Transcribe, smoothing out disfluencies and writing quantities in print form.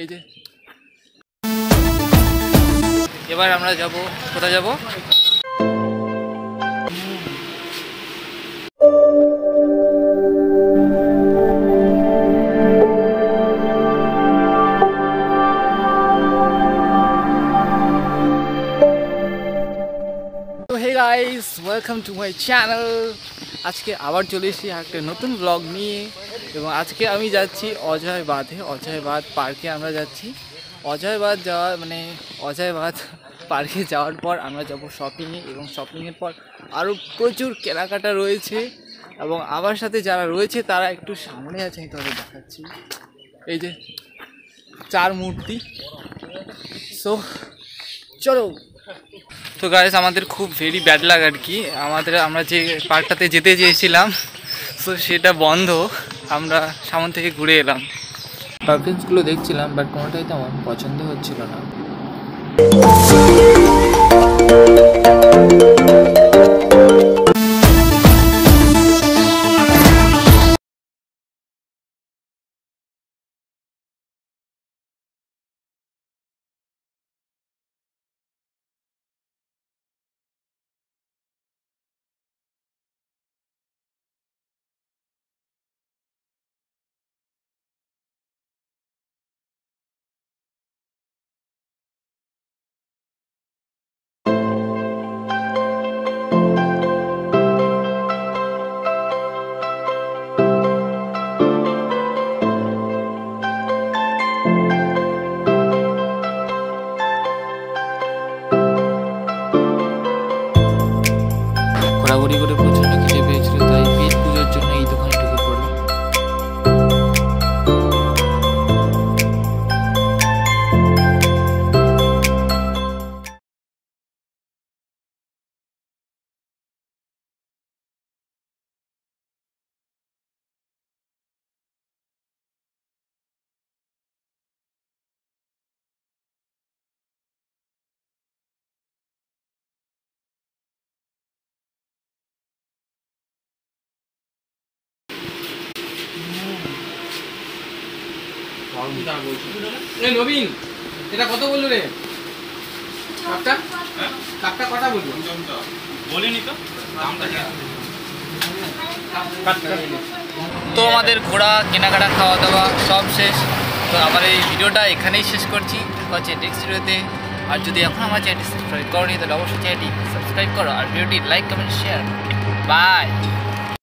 এই যে এবার আমরা যাব, কোথায় যাব? Guys welcome to my channel. আজকে আবার চলে এসেছি একটা নতুন ব্লগ নিয়ে, এবং আজকে আমি যাচ্ছি অজয়বাধে। অজয়বাধ পার্কে আমরা যাচ্ছি। অজয়বাধ যাওয়া মানে অজয়বাধ পার্কে যাওয়ার পর আমরা যাব শপিংয়ে, এবং শপিংয়ের পর আরও প্রচুর কেনাকাটা রয়েছে। এবং আমার সাথে যারা রয়েছে তারা একটু সামনে আছে, আমি তাদের দেখাচ্ছি। এই যে চার মূর্তি। সো চলো। তো গাইস আমাদের খুব ভেরি ব্যাড লাগ আর কি, আমরা যে পার্কটাতে যেতে চেয়েছিলাম সো সেটা বন্ধ, আমরা সামন থেকে ঘুরে এলাম। পারফিউমসগুলো দেখছিলাম বাট কোনোটাই তো আমার পছন্দ হচ্ছিল না। ঘোরাঘুরি করে প্রচন্ড খিদে পেয়েছিল, তাই পেট পুজোর জন্য এই দোকানে ঢুকে পড়লাম। নবীন এটা কত বললো রে? কাপটা কটা বললো? বলিনি তো। তো আমাদের ঘোরা, কেনাকাটা, খাওয়া দাওয়া সব শেষ। তো আমার এই ভিডিওটা এখানেই শেষ করছি, দেখা হচ্ছে নেক্সট ভিডিওতে। আর যদি এখন আমার চ্যানেলটি সাবস্ক্রাইব করো নি তাহলে অবশ্যই চ্যানেলটি সাবস্ক্রাইব করো, আর ভিডিওটি লাইক, কমেন্ট, শেয়ার। বাই।